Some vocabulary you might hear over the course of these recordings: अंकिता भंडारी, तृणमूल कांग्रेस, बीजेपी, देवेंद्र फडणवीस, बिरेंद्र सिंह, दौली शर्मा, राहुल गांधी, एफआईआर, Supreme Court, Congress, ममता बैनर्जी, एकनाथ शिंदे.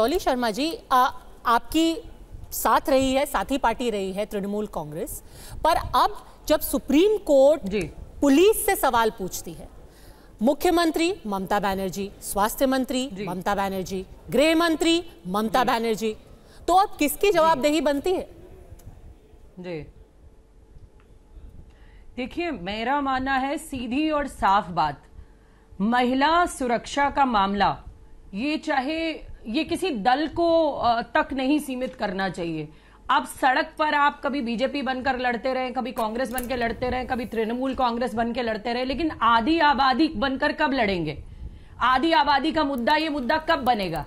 दौली शर्मा जी, आपकी साथ रही है, साथी पार्टी रही है तृणमूल कांग्रेस, पर अब जब सुप्रीम कोर्ट पुलिस से सवाल पूछती है, मुख्यमंत्री ममता बैनर्जी, स्वास्थ्य मंत्री ममता बैनर्जी, गृह मंत्री ममता बैनर्जी, तो अब किसकी जवाबदेही बनती है? जी देखिए, मेरा मानना है सीधी और साफ बात, महिला सुरक्षा का मामला ये किसी दल को तक नहीं सीमित करना चाहिए। आप सड़क पर आप कभी बीजेपी बनकर लड़ते रहे, कभी कांग्रेस बनकर लड़ते रहे, कभी तृणमूल कांग्रेस बनकर लड़ते रहे, लेकिन आधी आबादी बनकर कब लड़ेंगे? आधी आबादी का मुद्दा, ये मुद्दा कब बनेगा?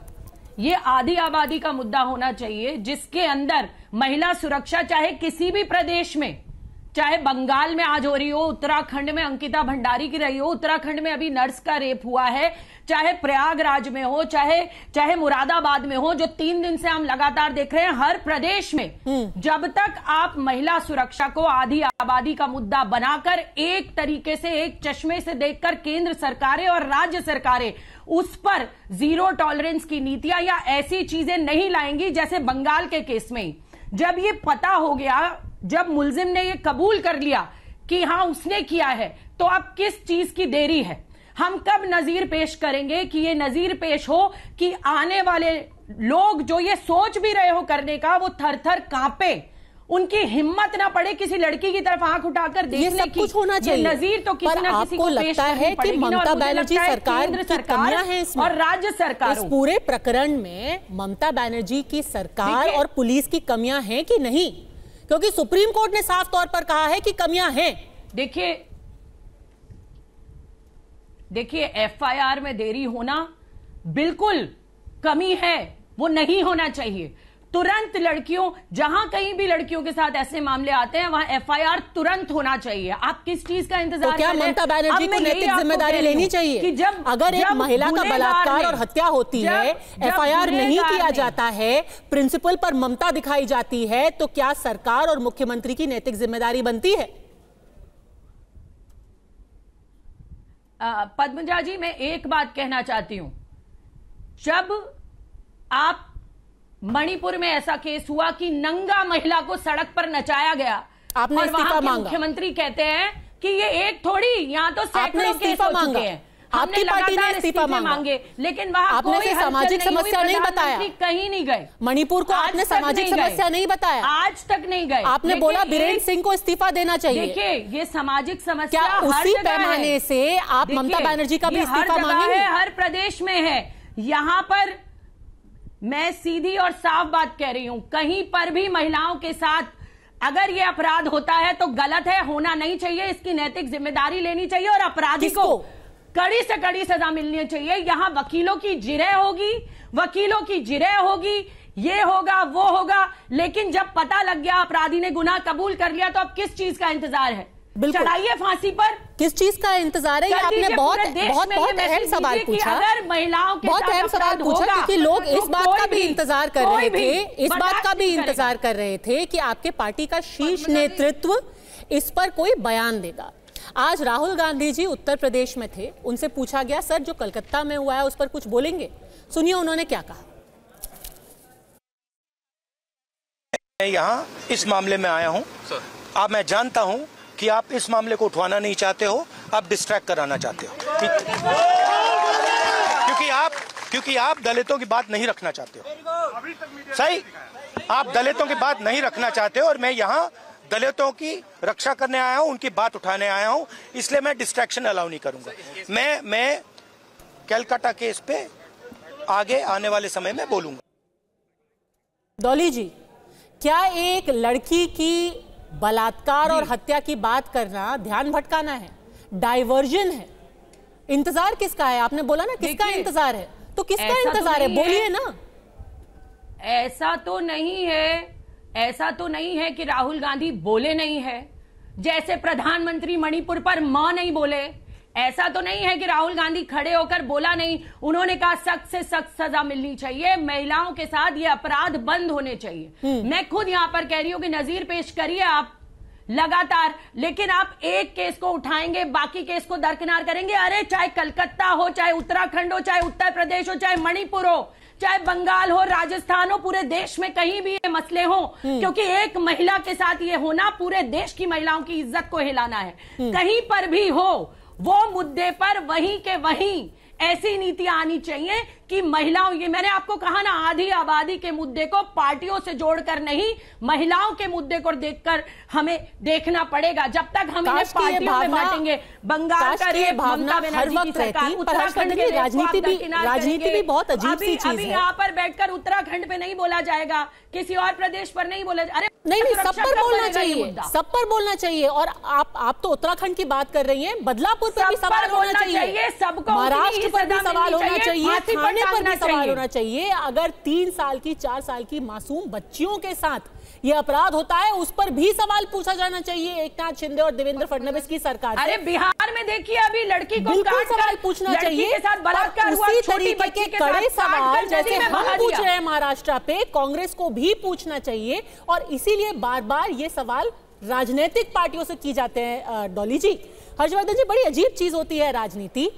ये आधी आबादी का मुद्दा होना चाहिए जिसके अंदर महिला सुरक्षा चाहे किसी भी प्रदेश में, चाहे बंगाल में आज हो रही हो, उत्तराखंड में अंकिता भंडारी की रही हो, उत्तराखंड में अभी नर्स का रेप हुआ है, चाहे प्रयागराज में हो, चाहे मुरादाबाद में हो, जो 3 दिन से हम लगातार देख रहे हैं हर प्रदेश में। जब तक आप महिला सुरक्षा को आधी आबादी का मुद्दा बनाकर एक तरीके से, एक चश्मे से देखकर केंद्र सरकारें और राज्य सरकारें उस पर जीरो टॉलरेंस की नीतियां या ऐसी चीजें नहीं लाएंगी जैसे बंगाल के केस में, जब ये पता हो गया, जब मुलजिम ने ये कबूल कर लिया कि हाँ उसने किया है, तो अब किस चीज की देरी है? हम कब नजीर पेश करेंगे कि ये नजीर पेश हो कि आने वाले लोग जो ये सोच भी रहे हो करने का, वो थर थर कांपे, उनकी हिम्मत ना पड़े किसी लड़की की तरफ आंख उठाकर देखने की। कुछ होना चाहिए, नजीर तो किसी ना किसी को पेश करनी पड़ेगी। ममता बैनर्जी सरकार, केंद्र सरकार और राज्य सरकार, इस पूरे प्रकरण में ममता बैनर्जी की सरकार और पुलिस की कमियां हैं कि नहीं? क्योंकि सुप्रीम कोर्ट ने साफ तौर पर कहा है कि कमियां हैं। देखिए एफआईआर में देरी होना बिल्कुल कमी है, वो नहीं होना चाहिए। तुरंत लड़कियों, जहां कहीं भी लड़कियों के साथ ऐसे मामले आते हैं वहां एफआईआर तुरंत होना चाहिए। आप किस चीज का इंतजार तो क्या ममता बैनर्जी को नैतिक जिम्मेदारी लेनी चाहिए कि जब अगर एक महिला का बलात्कार और हत्या होती है, एफआईआर नहीं किया जाता है, प्रिंसिपल पर ममता दिखाई जाती है, तो क्या सरकार और मुख्यमंत्री की नैतिक जिम्मेदारी बनती है? पद्मजा जी, मैं एक बात कहना चाहती हूं, जब आप मणिपुर में ऐसा केस हुआ कि नंगा महिला को सड़क पर नचाया गया, आपने और वहां के मुख्यमंत्री कहते हैं कि ये एक थोड़ी, यहाँ तो सैकड़ों केस हो चुके हैं, आपकी पार्टी ने इस्तीफा मांगे, लेकिन वहां आपने सामाजिक समस्या नहीं बताया, कहीं नहीं गए। मणिपुर को आपने सामाजिक समस्या नहीं बताया, आज तक नहीं गए। आपने बोला बिरेंद्र सिंह को इस्तीफा देना चाहिए। देखिए ये सामाजिक समस्या, उसी पैमाने से आप ममता बैनर्जी का भी इस्तीफा मांगे? हर प्रदेश में है। यहाँ पर मैं सीधी और साफ बात कह रही हूं, कहीं पर भी महिलाओं के साथ अगर ये अपराध होता है तो गलत है, होना नहीं चाहिए, इसकी नैतिक जिम्मेदारी लेनी चाहिए और अपराधी को कड़ी से कड़ी सजा मिलनी चाहिए। यहां वकीलों की जिरह होगी, ये होगा, वो होगा, लेकिन जब पता लग गया अपराधी ने गुनाह कबूल कर लिया, तो अब किस चीज का इंतजार है? चढ़ाइए फांसी पर, किस चीज का इंतजार है? आपने बहुत बहुत बहुत अहम सवाल पूछा, अगर महिलाओं के बहुत अहम सवाल पूछा, क्योंकि लोग इस बात का भी इंतजार कर रहे थे, इस बात का भी इंतजार कर रहे थे कि आपके पार्टी का शीर्ष नेतृत्व इस पर कोई बयान देगा। आज राहुल गांधी जी उत्तर प्रदेश में थे, उनसे पूछा गया सर जो कलकत्ता में हुआ है उस पर कुछ बोलेंगे? सुनिए उन्होंने क्या कहा। मैं यहाँ इस मामले में आया हूँ, अब मैं जानता हूँ कि आप इस मामले को उठवाना नहीं चाहते हो, आप डिस्ट्रैक्ट कराना चाहते हो, क्योंकि आप दलितों की बात नहीं रखना चाहते हो, सही, आप दलितों की बात नहीं रखना चाहते हो, और मैं यहाँ दलितों की रक्षा करने आया हूँ, उनकी बात उठाने आया हूँ, इसलिए मैं डिस्ट्रैक्शन अलाउ नहीं करूँगा। मैं कलकत्ता केस पे आगे आने वाले समय में बोलूँगा। दौली जी, क्या एक लड़की की बलात्कार और हत्या की बात करना ध्यान भटकाना है, डाइवर्जन है? इंतजार किसका है? आपने बोला ना किसका इंतजार है, तो किसका इंतजार है, बोलिए ना। ऐसा तो नहीं है कि राहुल गांधी बोले नहीं है, जैसे प्रधानमंत्री मणिपुर पर मां नहीं बोले, ऐसा तो नहीं है कि राहुल गांधी खड़े होकर बोला नहीं, उन्होंने कहा सख्त से सख्त सजा मिलनी चाहिए, महिलाओं के साथ ये अपराध बंद होने चाहिए। मैं खुद यहां पर कह रही हूं कि नजीर पेश करिए आप लगातार, लेकिन आप एक केस को उठाएंगे, बाकी केस को दरकिनार करेंगे। अरे चाहे कलकत्ता हो, चाहे उत्तराखंड हो, चाहे उत्तर प्रदेश हो, चाहे मणिपुर हो, चाहे बंगाल हो, राजस्थान हो, पूरे देश में कहीं भी ये मसले हो, क्योंकि एक महिला के साथ ये होना पूरे देश की महिलाओं की इज्जत को हिलाना है। कहीं पर भी हो, वो मुद्दे पर वहीं के वहीं ऐसी नीति आनी चाहिए कि महिलाओं, ये मैंने आपको कहा ना, आधी आबादी के मुद्दे को पार्टियों से जोड़कर नहीं, महिलाओं के मुद्दे को देखकर हमें देखना पड़ेगा। जब तक हम इन्हें पार्टियों में बांटेंगे, बंगाल का ये भावना हर वक्त रहती, उत्तराखंड की राजनीति भी बहुत अजीब सी चीज है। अभी यहाँ पर बैठकर उत्तराखंड पे नहीं बोला जाएगा, किसी और प्रदेश पर नहीं बोला जाएगा, नहीं सब पर बोलना चाहिए, सब पर बोलना चाहिए। और आप तो उत्तराखंड की बात कर रही है, बदलापुर पर भी सवाल होना चाहिए, सबको महाराष्ट्र पर भी सवाल होना चाहिए, थाने पर भी सवाल होना चाहिए। अगर 3 साल की 4 साल की मासूम बच्चियों के साथ ये अपराध होता है, उस पर भी सवाल पूछा जाना चाहिए एकनाथ शिंदे और देवेंद्र फडणवीस की सरकार। अरे बिहार में देखिए, अभी लड़की को काट सवाल पूछना चाहिए, के साथ बलात्कार हुआ, छोटी बच्ची के कड़े सवाल जैसे हम पूछ रहे हैं महाराष्ट्र पे, कांग्रेस को भी पूछना चाहिए। और इसीलिए बार बार ये सवाल राजनीतिक पार्टियों से की जाते हैं। डॉली जी, हर्षवर्धन जी, बड़ी अजीब चीज होती है राजनीति।